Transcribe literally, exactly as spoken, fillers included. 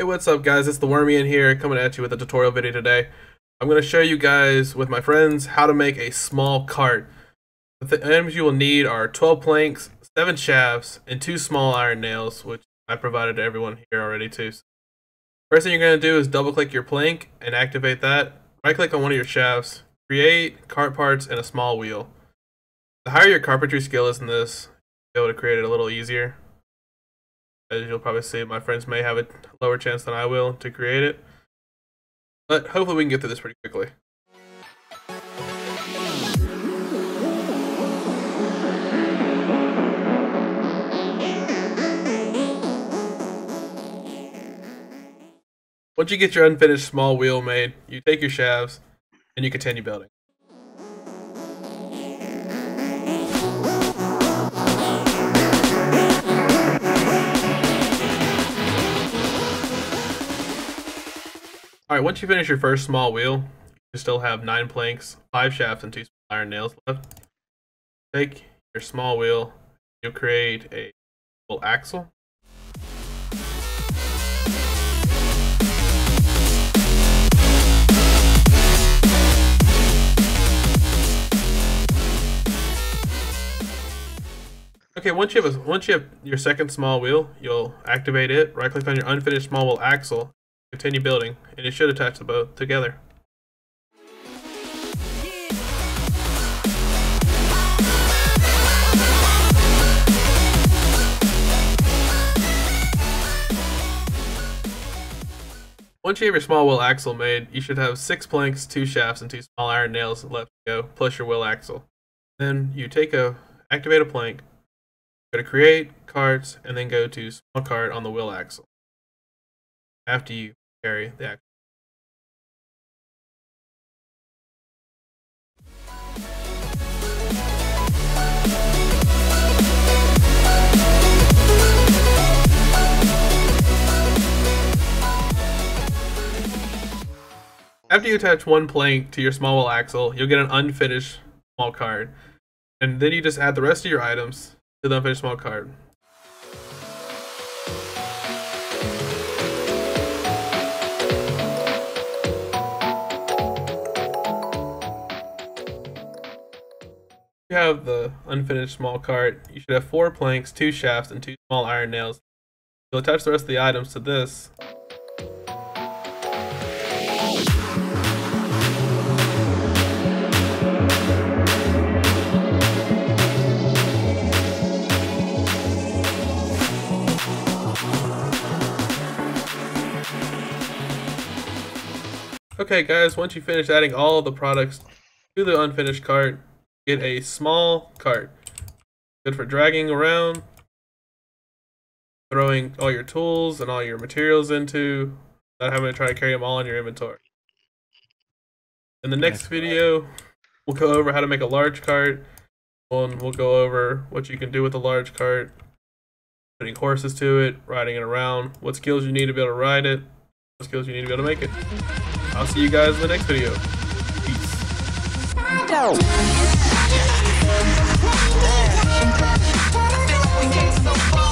Hey, what's up guys, it's the Wormy in here coming at you with a tutorial video today. I'm going to show you guys with my friends how to make a small cart. The items you will need are twelve planks, seven shafts, and two small iron nails, which I provided to everyone here already too. So first thing you're going to do is double click your plank and activate that. Right click on one of your shafts, create cart parts and a small wheel. The higher your carpentry skill is in this, you'll be able to create it a little easier. As you'll probably see, my friends may have a lower chance than I will to create it. But hopefully we can get through this pretty quickly. Once you get your unfinished small wheel made, you take your shafts and you continue building. Alright, once you finish your first small wheel, you still have nine planks, five shafts, and two small iron nails left. Take your small wheel, you'll create a little axle. Okay, once you have a, once you have your second small wheel, you'll activate it, right click on your unfinished small wheel axle. Continue building, and it should attach the both together. Once you have your small wheel axle made, you should have six planks, two shafts, and two small iron nails left to go, plus your wheel axle. Then you take a activate a plank, go to create carts, and then go to small cart on the wheel axle. After you carry the action. After you attach one plank to your small wheel axle, you'll get an unfinished small cart, and then you just add the rest of your items to the unfinished small cart. You have the unfinished small cart, you should have four planks, two shafts, and two small iron nails. You'll attach the rest of the items to this. Okay guys, once you finish adding all the products to the unfinished cart, get a small cart. Good for dragging around, throwing all your tools and all your materials into, not having to try to carry them all in your inventory. In the next video, we'll go over how to make a large cart, and we'll go over what you can do with a large cart, putting horses to it, riding it around, what skills you need to be able to ride it, what skills you need to be able to make it. I'll see you guys in the next video. Peace. We're getting so far.